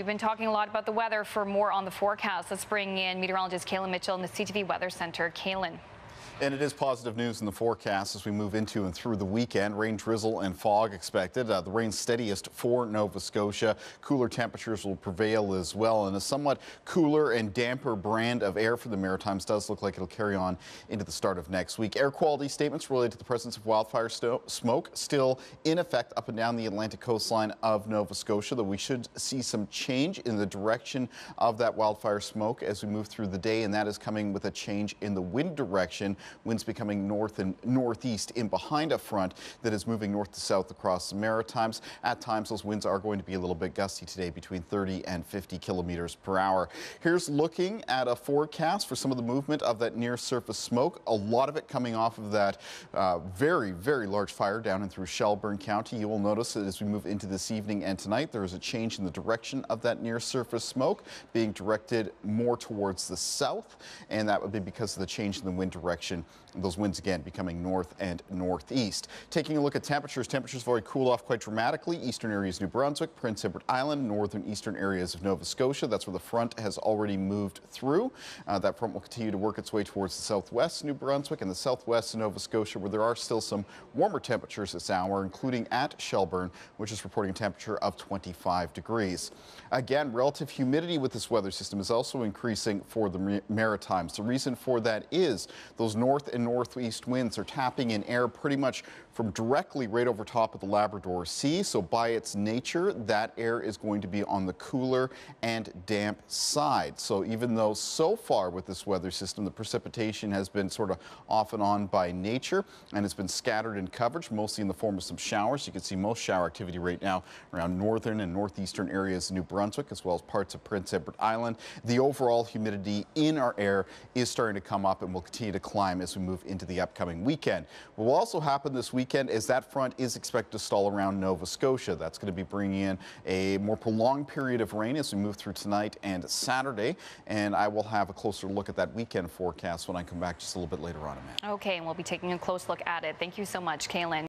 We've been talking a lot about the weather. For more on the forecast, let's bring in meteorologist Kalin Mitchell in the CTV Weather Centre. Kalin. And it is positive news in the forecast as we move into and through the weekend. Rain, drizzle and fog expected. The rain steadiest for Nova Scotia. Cooler temperatures will prevail as well. And a somewhat cooler and damper brand of air for the Maritimes does look like it'll carry on into the start of next week. Air quality statements related to the presence of wildfire smoke still in effect up and down the Atlantic coastline of Nova Scotia, though we should see some change in the direction of that wildfire smoke as we move through the day, and that is coming with a change in the wind direction. Winds becoming north and northeast in behind a front that is moving north to south across the Maritimes. At times, those winds are going to be a little bit gusty today, between 30 and 50 kilometers per hour. Here's looking at a forecast for some of the movement of that near surface smoke. A lot of it coming off of that very, very large fire down and through Shelburne County. You will notice that as we move into this evening and tonight, there is a change in the direction of that near surface smoke being directed more towards the south, and that would be because of the change in the wind direction. Those winds again becoming north and northeast. Taking a look at temperatures, temperatures have already cooled off quite dramatically. Eastern areas of New Brunswick, Prince Edward Island, northern eastern areas of Nova Scotia. That's where the front has already moved through. That front will continue to work its way towards the southwest New Brunswick and the southwest of Nova Scotia, where there are still some warmer temperatures this hour, including at Shelburne, which is reporting a temperature of 25 degrees. Again, relative humidity with this weather system is also increasing for the Maritimes. The reason for that is those north and northeast winds are tapping in air pretty much from directly right over top of the Labrador Sea. So by its nature, that air is going to be on the cooler and damp side. So even though so far with this weather system, the precipitation has been sort of off and on by nature, and it's been scattered in coverage, mostly in the form of some showers. You can see most shower activity right now around northern and northeastern areas of New Brunswick, as well as parts of Prince Edward Island. The overall humidity in our air is starting to come up and will continue to climb as we move into the upcoming weekend. What will also happen this weekend is that front is expected to stall around Nova Scotia. That's going to be bringing in a more prolonged period of rain as we move through tonight and Saturday, and I will have a closer look at that weekend forecast when I come back just a little bit later on, Amanda. Okay, and we'll be taking a close look at it. Thank you so much, Kalin.